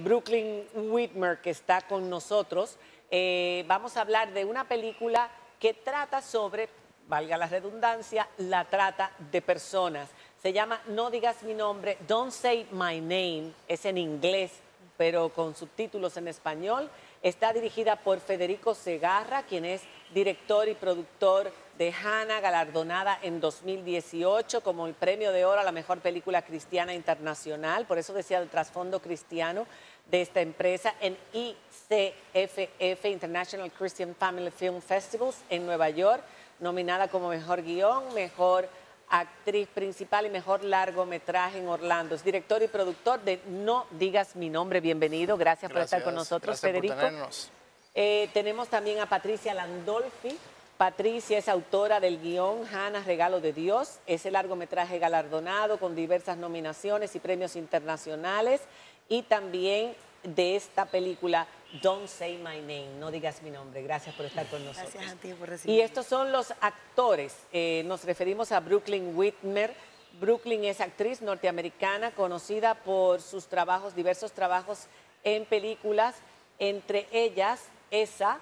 Brooklyn Whitmer, que está con nosotros. Vamos a hablar de una película que trata sobre, valga la redundancia, la trata de personas. Se llama No Digas Mi Nombre, Don't Say My Name, es en inglés, pero con subtítulos en español. Está dirigida por Federico Segarra, quien es director y productor de Hannah, galardonada en 2018 como el premio de oro a la mejor película cristiana internacional. Por eso decía el trasfondo cristiano de esta empresa en ICFF, International Christian Family Film Festivals, en Nueva York, nominada como mejor guión, mejor actriz principal y mejor largometraje en Orlando. Es director y productor de No Digas Mi Nombre. Bienvenido, gracias por estar con nosotros, Federico. Tenemos también a Patricia Landolfi. Patricia es autora del guión Hannah, Regalo de Dios. Es el largometraje galardonado con diversas nominaciones y premios internacionales, y también de esta película Don't Say My Name, No Digas Mi Nombre. Gracias por estar con nosotros. Gracias a ti por recibirme. Y estos son los actores. Nos referimos a Brooklyn Whitmer. Brooklyn es actriz norteamericana conocida por sus trabajos, diversos trabajos en películas, entre ellas esa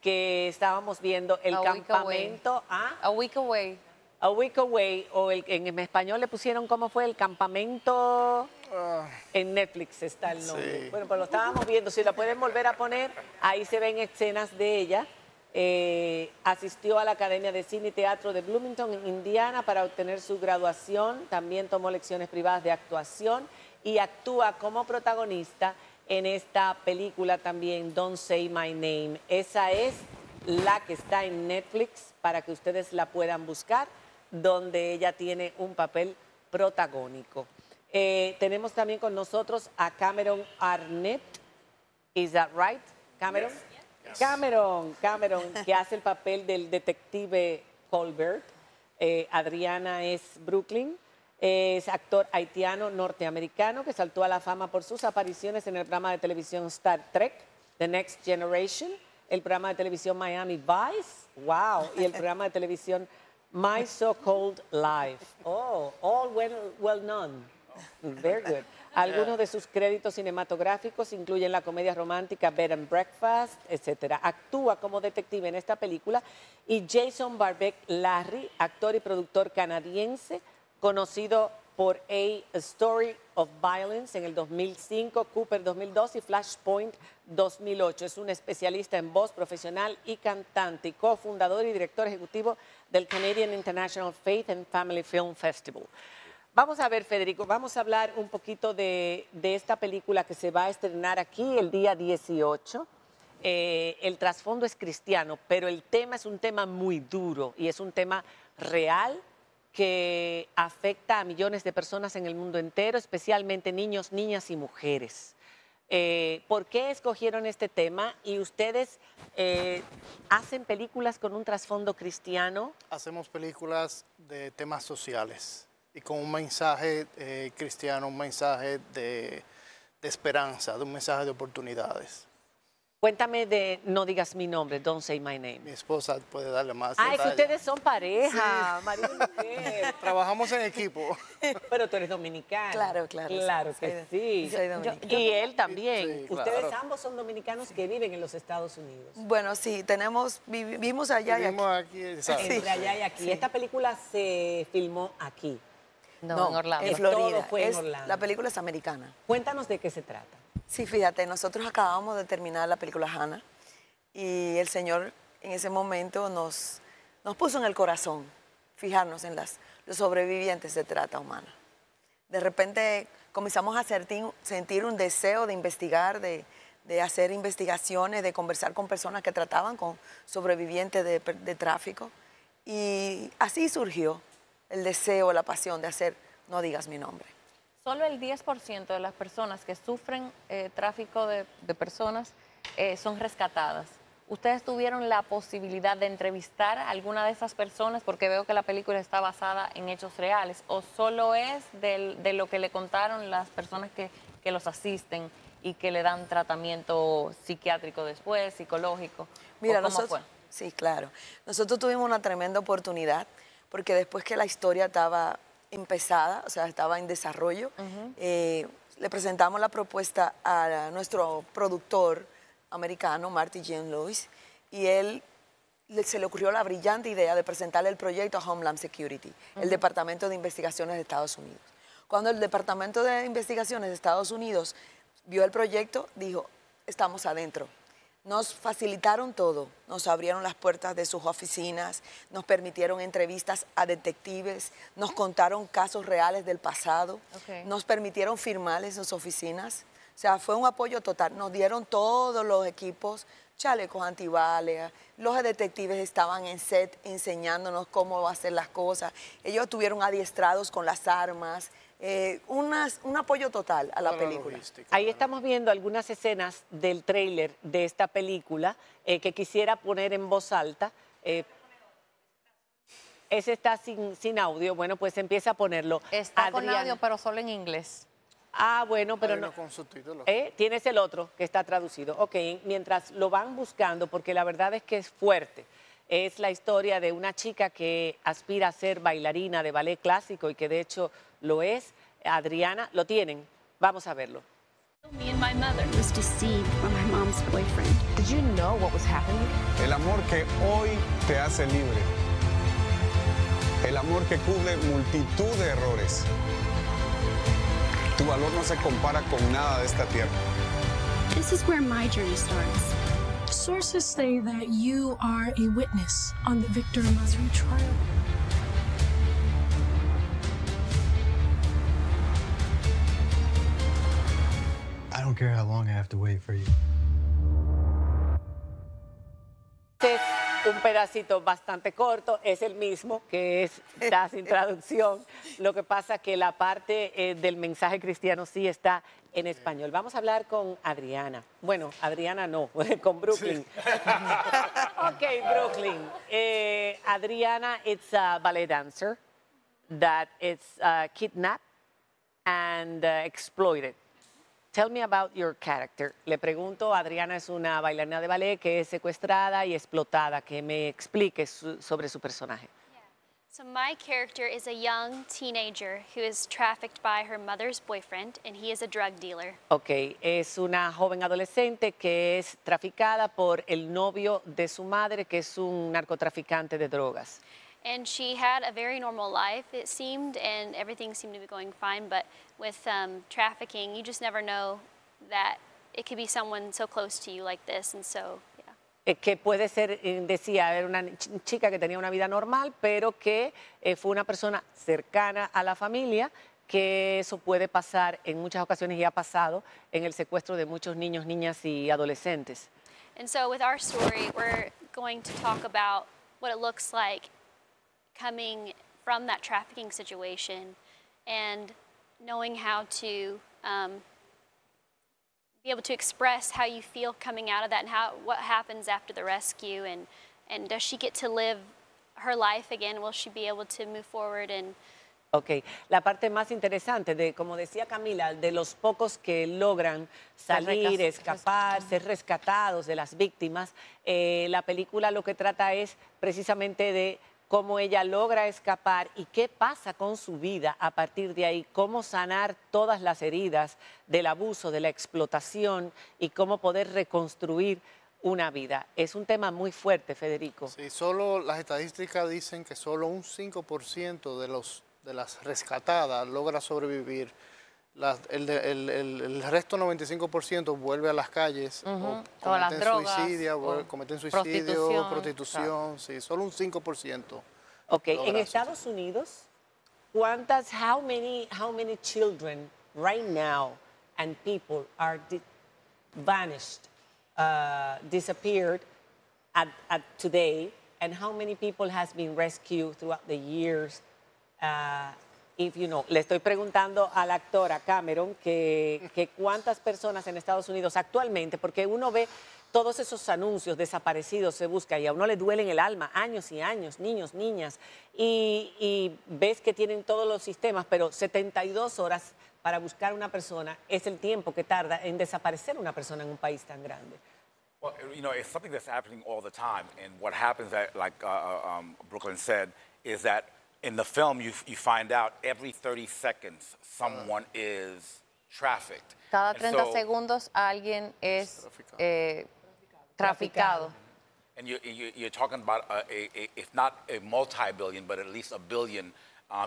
que estábamos viendo, El Campamento a... A Week Away. A Week Away, o en español le pusieron, ¿cómo fue? El Campamento... En Netflix está el nombre. Sí. Bueno, pues lo estábamos viendo. Si la pueden volver a poner, ahí se ven escenas de ella. Asistió a la Academia de Cine y Teatro de Bloomington, en Indiana, para obtener su graduación. También tomó lecciones privadas de actuación y actúa como protagonista en esta película también, Don't Say My Name. Esa es la que está en Netflix, para que ustedes la puedan buscar, donde ella tiene un papel protagónico. Tenemos también con nosotros a Cameron Arnett. Is that right, Cameron? Yes. Cameron, que hace el papel del detective Colbert. Adriana es Brooklyn. Es actor haitiano norteamericano que saltó a la fama por sus apariciones en el programa de televisión Star Trek: The Next Generation, el programa de televisión Miami Vice, wow, y el programa de televisión My So-Called Life. Oh, all well known. Very good. Algunos de sus créditos cinematográficos incluyen la comedia romántica Bed and Breakfast, etc. Actúa como detective en esta película. Y Jason Barbeck-Larry, actor y productor canadiense, conocido por A History of Violence en el 2005, Cooper 2002 y Flashpoint 2008. Es un especialista en voz profesional y cantante, y cofundador y director ejecutivo del Canadian International Faith and Family Film Festival. Vamos a ver, Federico, vamos a hablar un poquito de esta película que se va a estrenar aquí el día 18. El trasfondo es cristiano, pero el tema es un tema muy duro y es un tema real que afecta a millones de personas en el mundo entero, especialmente niños, niñas y mujeres. ¿Por qué escogieron este tema? ¿Y ustedes hacen películas con un trasfondo cristiano? Hacemos películas de temas sociales y con un mensaje cristiano, un mensaje de esperanza, de un mensaje de oportunidades. Cuéntame de No Digas Mi Nombre, Don't Say My Name. Mi esposa puede darle más detalles. Es que ustedes son pareja, sí. Marido y mujer. Trabajamos en equipo. Pero tú eres dominicana. Claro que sí. Soy dominicana. Y él también. Sí, claro. Ustedes ambos son dominicanos que viven en los Estados Unidos. Bueno, sí, vivimos allá y aquí. Entre allá y aquí. Sí. Esta película se filmó aquí. No, en Orlando. En Florida. Todo fue en Orlando. La película es americana. Cuéntanos de qué se trata. Sí, fíjate, nosotros acabamos de terminar la película Hannah y el Señor en ese momento nos puso en el corazón fijarnos en los sobrevivientes de trata humana. De repente comenzamos a sentir un deseo de investigar, de hacer investigaciones, de conversar con personas que trataban con sobrevivientes de tráfico, y así surgió el deseo, la pasión de hacer No Digas Mi Nombre. Solo el 10% de las personas que sufren tráfico de personas son rescatadas. ¿Ustedes tuvieron la posibilidad de entrevistar a alguna de esas personas? Porque veo que la película está basada en hechos reales. ¿O solo es de lo que le contaron las personas que los asisten y que le dan tratamiento psiquiátrico después, psicológico? Mira, nosotros, ¿cómo fue? Sí, claro. Nosotros tuvimos una tremenda oportunidad porque después que la historia estaba empezada, o sea, estaba en desarrollo, le presentamos la propuesta a nuestro productor americano, Marty Jane Lewis, y él se le ocurrió la brillante idea de presentarle el proyecto a Homeland Security, el Departamento de Investigaciones de Estados Unidos. Cuando el Departamento de Investigaciones de Estados Unidos vio el proyecto, dijo, estamos adentro. Nos facilitaron todo, nos abrieron las puertas de sus oficinas, nos permitieron entrevistas a detectives, nos contaron casos reales del pasado, nos permitieron firmarles en sus oficinas. O sea, fue un apoyo total, nos dieron todos los equipos, chalecos antibales, los detectives estaban en set enseñándonos cómo hacer las cosas, ellos estuvieron adiestrados con las armas. Un apoyo total a la película. Ahí estamos viendo algunas escenas del tráiler de esta película que quisiera poner en voz alta. Ese está sin audio. Bueno, pues empieza a ponerlo. Está Adrián. Con audio, pero solo en inglés. Ah, bueno, pero no. Con subtítulos. Tienes el otro que está traducido. Ok, mientras lo van buscando, porque la verdad es que es fuerte. Es la historia de una chica que aspira a ser bailarina de ballet clásico y que de hecho lo es. Adriana, lo tienen. Vamos a verlo. El amor que hoy te hace libre. El amor que cubre multitud de errores. Tu valor no se compara con nada de esta tierra. This is where my journey starts. Sources say that you are a witness on the Victor Mazur trial. I don't care how long I have to wait for you. Es un pedacito bastante corto, es el mismo que está sin traducción. Lo que pasa que la parte del mensaje cristiano sí está en español. Vamos a hablar con Adriana. Bueno, Adriana no, con Brooklyn. Sí. Okay, Brooklyn. Adriana, it's a ballet dancer that is kidnapped and exploited. Tell me about your character. Le pregunto, Adriana es una bailarina de ballet que es secuestrada y explotada. Que me explique sobre su personaje. So my character is a young teenager who is trafficked by her mother's boyfriend, and he is a drug dealer. Okay, es una joven adolescente que es traficada por el novio de su madre, que es un narcotraficante de drogas. And she had a very normal life, it seemed, and everything seemed to be going fine. But with trafficking, you just never know that it could be someone so close to you like this, and so. Que puede ser, decía, era una chica que tenía una vida normal, pero que fue una persona cercana a la familia, que eso puede pasar en muchas ocasiones y ha pasado en el secuestro de muchos niños, niñas y adolescentes. And so with our story, we're going to talk about what it looks like coming from that trafficking situation and knowing how to be able to express how you feel coming out of that and how what happens after the rescue and does she get to live her life again? Will she be able to move forward and... Okay, la parte más interesante de, como decía Camila, de los pocos que logran salir, escapar, ser rescatados de las víctimas, la película lo que trata es precisamente de cómo ella logra escapar y qué pasa con su vida a partir de ahí, cómo sanar todas las heridas del abuso, de la explotación y cómo poder reconstruir una vida. Es un tema muy fuerte, Federico. Sí, solo las estadísticas dicen que solo un 5% de las rescatadas logra sobrevivir. El resto, 95%, vuelve a las calles, cometen suicidio, prostitución, sí, solo un 5%. Ok, en Estados Unidos, ¿cuántas, how many children right now and people are vanished, disappeared at today, and how many people has been rescued throughout the years? If you know. Le estoy preguntando a la actora Cameron que cuántas personas en Estados Unidos actualmente, porque uno ve todos esos anuncios desaparecidos, se busca y a uno le duele en el alma años y años, niños, niñas, y ves que tienen todos los sistemas, pero 72 horas para buscar una persona es el tiempo que tarda en desaparecer una persona en un país tan grande. Well, you know, it's something that's happening all the time, and what happens, like Brooklyn said, is that in the film, you find out every 30 seconds someone is trafficked. Cada 30 segundos alguien es traficado. And you're talking about, if not a multi-billion, but at least $1 billion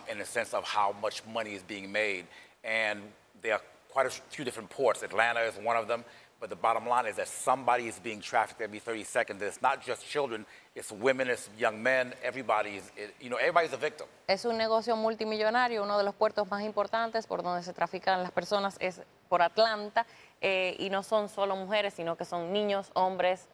in a sense of how much money is being made. And there are quite a few different ports. Atlanta is one of them. But the bottom line is that somebody is being trafficked every 30 seconds. It's not just children, it's women, it's young men, everybody's, you know, everybody's a victim. Es un negocio multimillonario. Uno de los puertos más importantes por donde se trafican las personas es por Atlanta. Y no son solo mujeres, sino que son niños, hombres,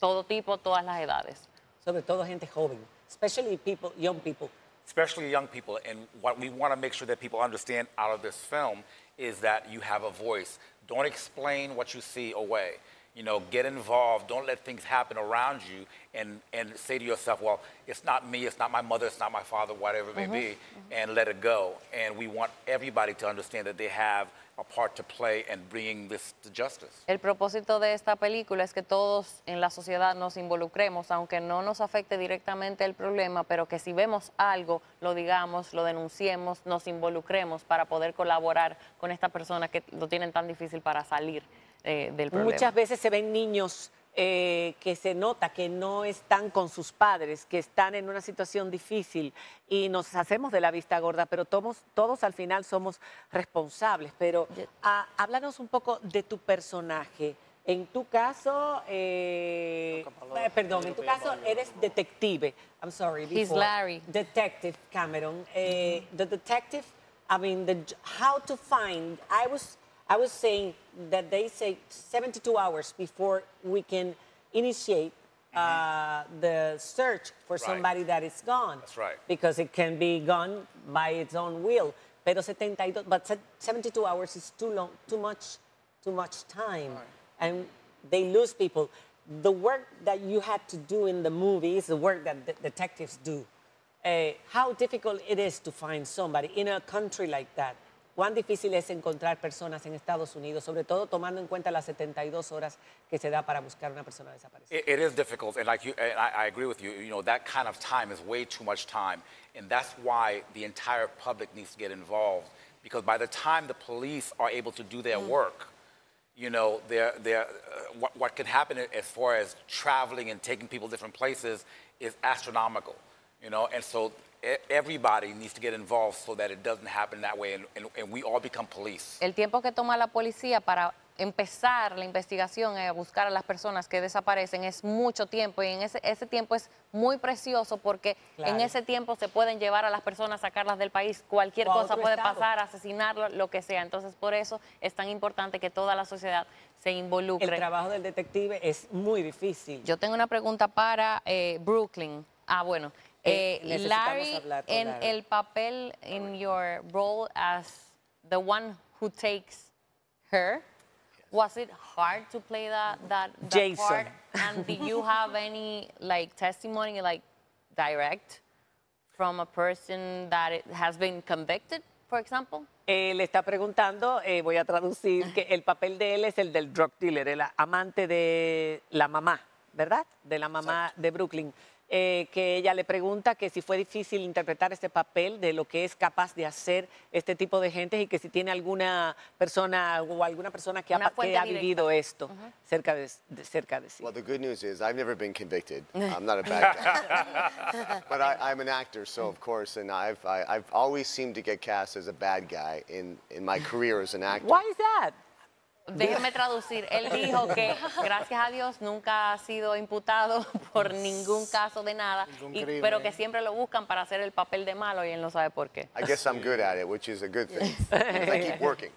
todo tipo, todas las edades. Sobre todo gente joven, especially people, young people. Especially young people. And what we want to make sure that people understand out of this film is that you have a voice. Don't explain what you see away. You know, get involved. Don't let things happen around you and say to yourself, well, it's not me, it's not my mother, it's not my father, whatever it may be, and let it go. And we want everybody to understand that they have a part to play in bringing this to justice. El propósito de esta película es que todos en la sociedad nos involucremos, aunque no nos afecte directamente el problema, pero que si vemos algo, lo digamos, lo denunciemos, nos involucremos para poder colaborar con esta persona que lo tienen tan difícil para salir. Muchas veces se ven niños que se nota que no están con sus padres, que están en una situación difícil y nos hacemos de la vista gorda, pero todos al final somos responsables. Pero háblanos un poco de tu personaje. En tu caso, perdón, en tu caso eres detective. I'm sorry. He's Larry. Detective Cameron. The detective, I mean, how to find, I was saying that they say 72 hours before we can initiate the search for somebody that is gone. That's right. Because it can be gone by its own will. Pero 72, but 72 hours is too long, too much time. Right. And they lose people. The work that you had to do in the movie is the work that detectives do. How difficult it is to find somebody in a country like that. ¿Cuán difícil es encontrar personas en Estados Unidos, sobre todo tomando en cuenta las 72 horas que se da para buscar una persona desaparecida? It is difficult, and like you, and I agree with you. You know, that kind of time is way too much time, and that's why the entire public needs to get involved, because by the time the police are able to do their work, you know, what can happen as far as traveling and taking people to different places is astronomical, you know, and so. Everybody needs to get involved so that it doesn't happen that way, and we all become police. El tiempo que toma la policía para empezar la investigación a buscar a las personas que desaparecen es mucho tiempo, y en ese tiempo es muy precioso porque en ese tiempo se pueden llevar a las personas, sacarlas del país, cualquier cosa puede pasar, asesinarlo, lo que sea. Entonces por eso es tan importante que toda la sociedad se involucre. El trabajo del detective es muy difícil. Yo tengo una pregunta para Brooklyn. Ah, bueno. Larry, in el papel, in your role as the one who takes her, was it hard to play that part? And did you have any like testimony, like direct, from a person that has been convicted, for example? Le está preguntando, voy a traducir, que el papel de él es el del drug dealer, el amante de la mamá, ¿verdad? De la mamá de Brooklyn. Que ella le pregunta que si fue difícil interpretar este papel, de lo que es capaz de hacer este tipo de gente, y que si tiene alguna persona o alguna persona que ha vivido esto cerca de sí. Well, the good news is I've never been convicted. I'm not a bad guy. But I'm an actor, so of course, and I've always seemed to get cast as a bad guy in my career as an actor. Why is that? Déjeme traducir. Él dijo que, gracias a Dios, nunca ha sido imputado por ningún caso de nada, pero que siempre lo buscan para hacer el papel de malo y él no sabe por qué. I guess I'm good at it, which is a good thing. I keep working.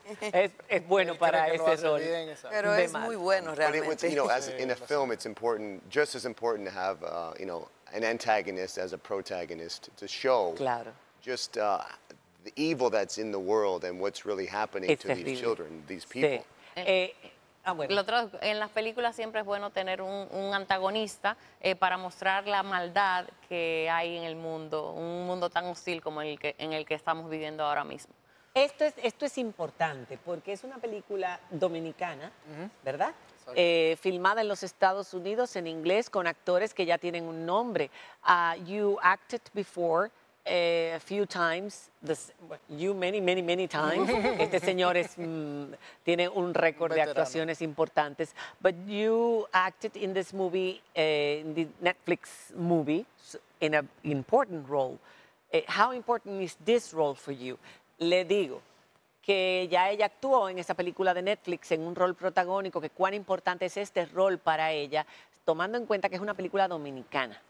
Es bueno para ese rol. Pero es muy bueno realmente. But it, you know, as in a film, it's important, just as important to have, you know, an antagonist as a protagonist to show just the evil that's in the world and what's really happening to these children, these people. Bueno. Lo otro, en las películas siempre es bueno tener un antagonista para mostrar la maldad que hay en el mundo, un mundo tan hostil como en el que estamos viviendo ahora mismo. Esto es importante porque es una película dominicana, ¿verdad? Filmada en los Estados Unidos en inglés con actores que ya tienen un nombre. You acted before a few times, many times. Este señor es, tiene un récord de actuaciones importantes. But you acted in this movie, in the Netflix movie, in an important role. How important is this role for you? Le digo que ya ella actuó en esa película de Netflix en un rol protagónico, que cuán importante es este rol para ella, tomando en cuenta que es una película dominicana.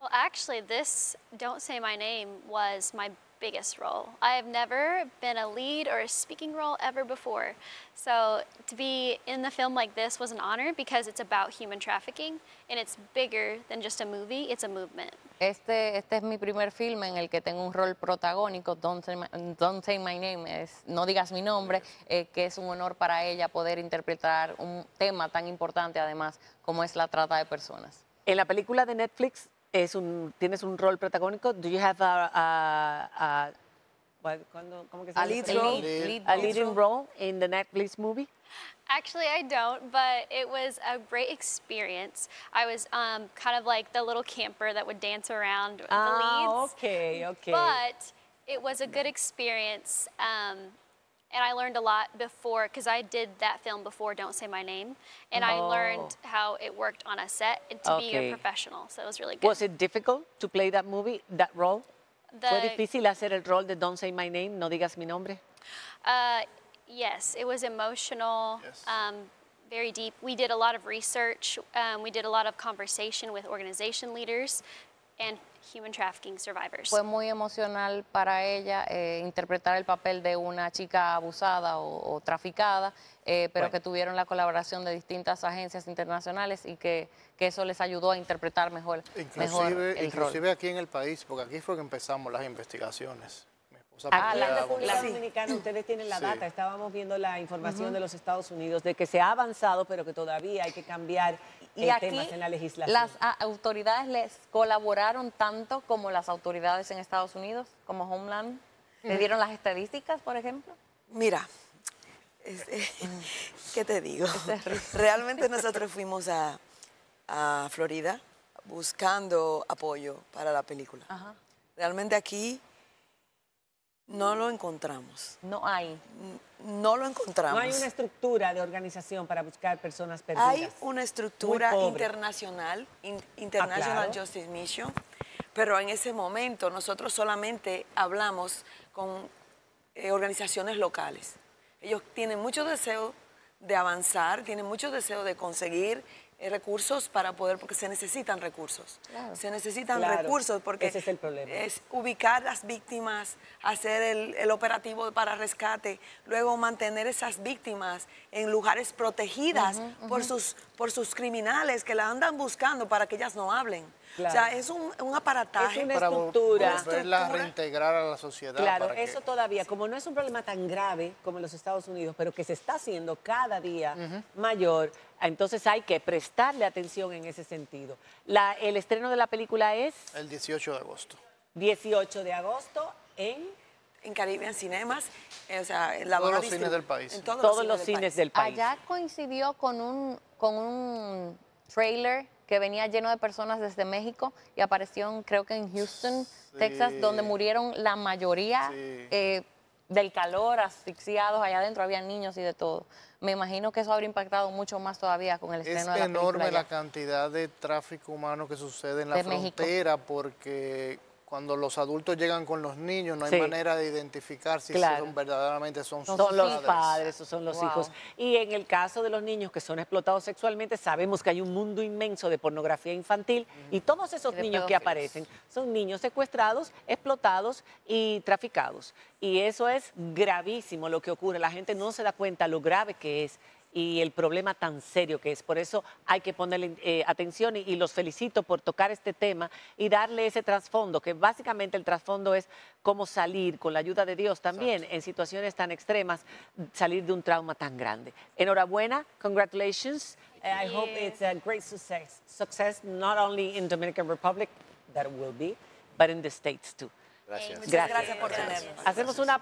Well, actually, this Don't Say My Name was my biggest role. I have never been a lead or a speaking role ever before. So to be in the film like this was an honor because it's about human trafficking and it's bigger than just a movie, it's a movement. Este es mi primer filme en el que tengo un rol protagónico. Don't Say My Name, es No Digas Mi Nombre, que es un honor para ella poder interpretar un tema tan importante además como es la trata de personas. En la película de Netflix, tienes un rol protagónico. Do you have a leading role in the Netflix movie? Actually, I don't, but it was a great experience. I was kind of like the little camper that would dance around the leads. Okay, okay. But it was a good experience, and I learned a lot before, because I did that film before Don't Say My Name, and I learned how it worked on a set and to be a professional, so it was really good. Was it difficult to play that movie, that role? ¿Fue difícil hacer el rol de Don't Say My Name, No Digas Mi Nombre? Yes, it was emotional, very deep. We did a lot of research, we did a lot of conversation with organization leaders, and human trafficking survivors. Fue muy emocional para ella interpretar el papel de una chica abusada o traficada, pero que tuvieron la colaboración de distintas agencias internacionales y que eso les ayudó a interpretar mejor el rol. Aquí en el país, porque aquí fue que empezamos las investigaciones. La República Dominicana, ustedes tienen la data, estábamos viendo la información de los Estados Unidos de que se ha avanzado, pero que todavía hay que cambiar temas en la legislación. ¿Las autoridades les colaboraron tanto como las autoridades en Estados Unidos, como Homeland? ¿Le dieron las estadísticas, por ejemplo? Mira, ¿qué te digo? Realmente nosotros fuimos a Florida buscando apoyo para la película. Ajá. Realmente aquí no lo encontramos. No hay. No lo encontramos. No hay una estructura de organización para buscar personas perdidas. Hay una estructura internacional, International Justice Mission, pero en ese momento nosotros solamente hablamos con organizaciones locales. Ellos tienen mucho deseo de avanzar, tienen mucho deseo de conseguir recursos para poder, porque se necesitan recursos. Claro. Se necesitan recursos porque ese es el problema. Es ubicar las víctimas, hacer el operativo para rescate, luego mantener esas víctimas en lugares protegidas por sus criminales que las andan buscando para que ellas no hablen. Claro. O sea, es un aparataje. Es una estructura. Para volverla a reintegrar a la sociedad. Claro, para eso todavía, como no es un problema tan grave como en los Estados Unidos, pero que se está haciendo cada día mayor, entonces hay que prestarle atención en ese sentido. El estreno de la película es el 18 de agosto. 18 de agosto en Caribbean Cinemas, o sea, en todos los cines del país. En todos los cines del país. Allá coincidió con un trailer que venía lleno de personas desde México y apareció, creo que en Houston, Texas, donde murieron la mayoría del calor, asfixiados allá adentro, había niños y de todo. Me imagino que eso habría impactado mucho más todavía con el estreno de la película. Es enorme la cantidad de tráfico humano que sucede en la frontera, porque cuando los adultos llegan con los niños no hay manera de identificar si verdaderamente son sus padres. Son los padres o son los hijos. Y en el caso de los niños que son explotados sexualmente, sabemos que hay un mundo inmenso de pornografía infantil y todos esos niños que aparecen son niños secuestrados, explotados y traficados. Y eso es gravísimo lo que ocurre. La gente no se da cuenta lo grave que es y el problema tan serio que es. Por eso hay que ponerle atención y los felicito por tocar este tema y darle ese trasfondo, que básicamente el trasfondo es cómo salir, con la ayuda de Dios también, en situaciones tan extremas, salir de un trauma tan grande. Enhorabuena, congratulations. I hope it's a great success, not only in Dominican Republic, that it will be, but in the States too. Gracias. Gracias por tenernos. Hacemos una